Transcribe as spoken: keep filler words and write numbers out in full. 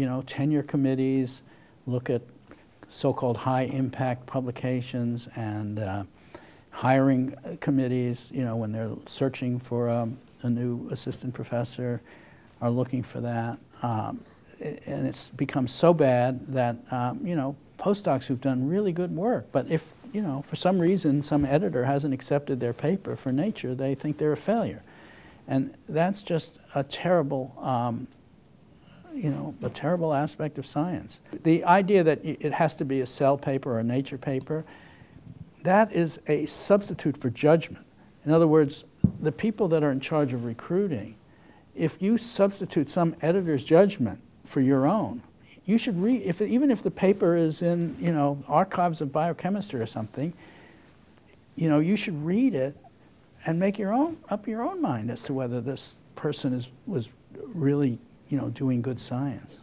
you know, tenure committees, look at so-called high-impact publications, and uh, hiring committees, you know, when they're searching for um, a new assistant professor, are looking for that. Um, and it's become so bad that, um, you know, postdocs who've done really good work, but if, you know, for some reason some editor hasn't accepted their paper for Nature, they think they're a failure. And that's just a terrible, um, you know, a terrible aspect of science. The idea that it has to be a Cell paper or a Nature paper, that is a substitute for judgment. In other words, the people that are in charge of recruiting, if you substitute some editor's judgment for your own, you should read, if, even if the paper is in, you know, Archives of Biochemistry or something, you know, you should read it and make your own, up your own mind as to whether this person is, was really, you know, doing good science.